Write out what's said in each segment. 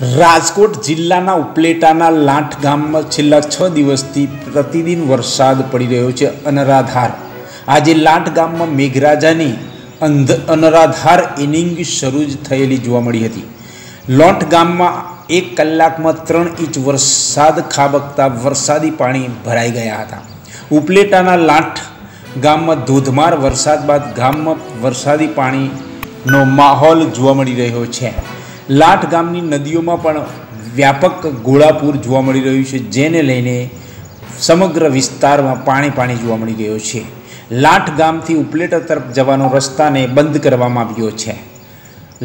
રાજકોટ જિલ્લાના ઉપલેટાના લાંઠ ગામમાં છેલ્લા 6 દિવસથી પ્રતિદિન વરસાદ પડી રહ્યો છે અનરાધાર। આજે લાંઠ ગામમાં મેઘરાજાની અનરાધાર ઇનિંગ શરૂ થયેલી જોવા મળી હતી। લાંઠ ગામમાં 1 કલાકમાં 3 ઇંચ વરસાદ ખાબકતા વરસાદી પાણી ભરાઈ ગયા હતા। ઉપલેટાના લાંઠ ગામમાં ધોધમાર વરસાદ બાદ ગામમાં વરસાદી પાણીનો માહોલ જોવા મળી રહ્યો છે। લાંઠ ગામની નદીઓમાં પણ વ્યાપક ગોળાપૂર જોવા મળી રહ્યું છે, જેને લઈને સમગ્ર વિસ્તારમાં પાણી જોવા મળી રહ્યો છે। લાંઠ ગામથી ઉપલેટા તરફ જવાનો રસ્તાને બંધ કરવામાં આવ્યો છે।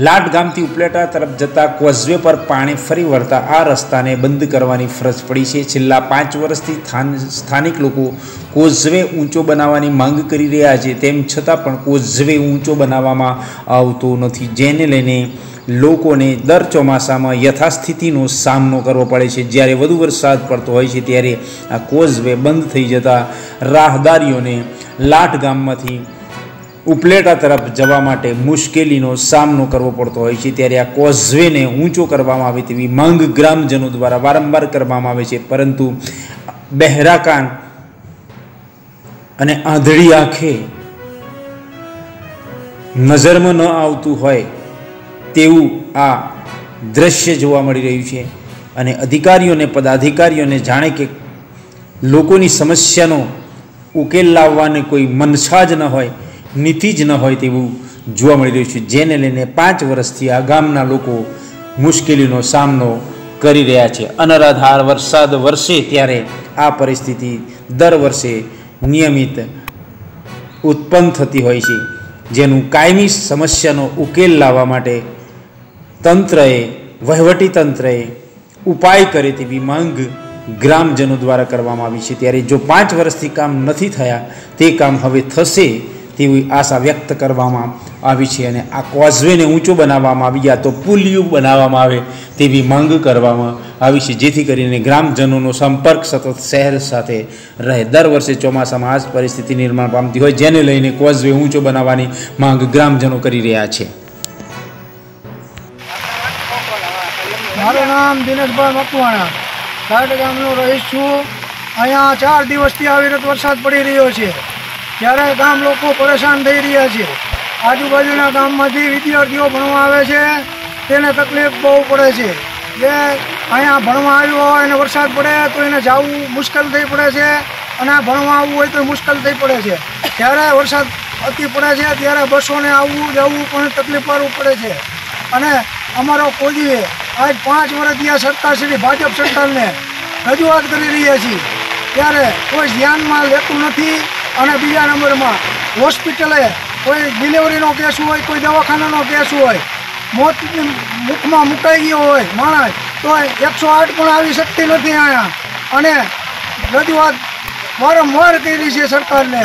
લાંઠ ગામથી ઉપલેટા તરફ જતા કોઝવે પર પાણી ફરી વળતા આ રસ્તાને બંધ કરવાની ફરજ પડી છે। છેલ્લા 5 વર્ષથી સ્થાનિક લોકો કોઝવે ઊંચો બનાવવાની માંગ કરી રહ્યા છે, તેમ છતાં પણ કોઝવે ઊંચો બનાવવામાં આવતો નથી, જેને લઈને લોકોને દર ચોમાસામાં યથાસ્થિતિનો સામનો કરવો પડે છે। જ્યારે વધુ વરસાદ પડતો હોય છે ત્યારે આ કોઝવે બંધ થઈ જતા રાહદારીઓને લાંઠ ગામમાંથી ઉપલેટા તરફ જવા માટે મુશ્કેલીનો સામનો કરવો પડતો હોય છે। ત્યારે આ કોઝવેને ઊંચો કરવામાં આવે તેવી માંગ ગ્રામજનો દ્વારા વારંવાર કરવામાં આવે છે, પરંતુ બહેરા કાન અને આંધળી આંખે નજરમાં ન આવતું હોય તેવું આ દ્રશ્ય જોવા મળી રહ્યું છે। અને અધિકારીઓને પદાધિકારીઓને જાણે કે લોકોની સમસ્યાનો ઉકેલ લાવવાની કોઈ મનસા જ ન હોય, નીતિ જ ન હોય તેવું જોવા મળી રહ્યું છે, જેને લઈને 5 વર્ષથી આ ગામના લોકો મુશ્કેલીનો સામનો કરી રહ્યા છે। અનરાધાર વરસાદ વરસે ત્યારે આ પરિસ્થિતિ દર વર્ષે નિયમિત ઉત્પન્ન થતી હોય છે, જેનું કાયમી સમસ્યાનો ઉકેલ લાવવા માટે વહીવટીતંત્રએ ઉપાય કરે તેવી માંગ ગ્રામજનો દ્વારા કરવામાં આવી છે। ત્યારે જો 5 વર્ષથી કામ નથી થયા તે કામ હવે થશે તેવી આશા વ્યક્ત કરવામાં આવી છે। અને આ કોઝવેને ઊંચો બનાવવામાં આવી યા તો પુલિયું બનાવવામાં આવે તેવી માંગ કરવામાં આવી છે, જેથી કરીને ગ્રામજનોનો સંપર્ક સતત શહેર સાથે રહે। દર વર્ષે ચોમાસામાં આ જ પરિસ્થિતિ નિર્માણ પામતી હોય, જેને લઈને કોઝવે ઊંચો બનાવવાની માંગ ગ્રામજનો કરી રહ્યા છે। મારું નામ દિનેશભાઈ મકવાણા, લાંઠ ગામનો રહીશ છું। અહીંયા 4 દિવસથી અવિરત વરસાદ પડી રહ્યો છે, ત્યારે ગામ લોકો પરેશાન થઈ રહ્યા છે। આજુબાજુના ગામમાંથી વિદ્યાર્થીઓ ભણવા આવે છે, તેને તકલીફ બહુ પડે છે। જે અહીંયા ભણવા આવ્યો હોય અને વરસાદ પડે તો એને જવું મુશ્કેલ થઈ પડે છે, અને ભણવા આવવું હોય તો મુશ્કેલ થઈ પડે છે। ત્યારે વરસાદ અતિ પડે છે ત્યારે બસોને આવવું જવું પણ તકલીફ વાળવું પડે છે। અને અમારો કોઝવે આજ 5 વર્ષથી સરકારશ્રી ભાજપ સરકારને રજૂઆત કરી રહ્યા છીએ, ત્યારે કોઈ ધ્યાનમાં લેતું નથી। અને બીજા નંબરમાં હોસ્પિટલે કોઈ ડિલિવરીનો કેસ હોય, કોઈ દવાખાનાનો કેસ હોય, મોત મુખમાં મુકાઈ ગયો હોય માણસ, તો 108 પણ આવી શકતી નથી અહીંયા। અને રજૂઆત વારંવાર કરી છે સરકારને,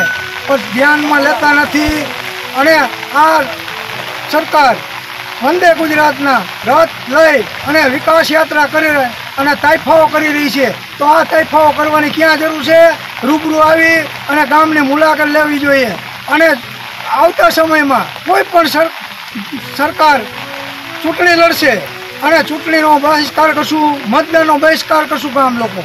પણ ધ્યાનમાં લેતા નથી। અને આ સરકાર વંદે ગુજરાતના રથ લઈ અને વિકાસ યાત્રા કરી અને તાઇફાઓ કરી રહી છે, તો આ તાઇફાઓ કરવાની ક્યાં જરૂર છે? રૂબરૂ આવી અને ગામની મુલાકાત લેવી જોઈએ। અને આવતા સમયમાં કોઈ પણ સરકાર ચૂંટણી લડશે અને ચૂંટણીનો બહિષ્કાર કરશું, મતદાનનો બહિષ્કાર કરશું ગામ લોકો।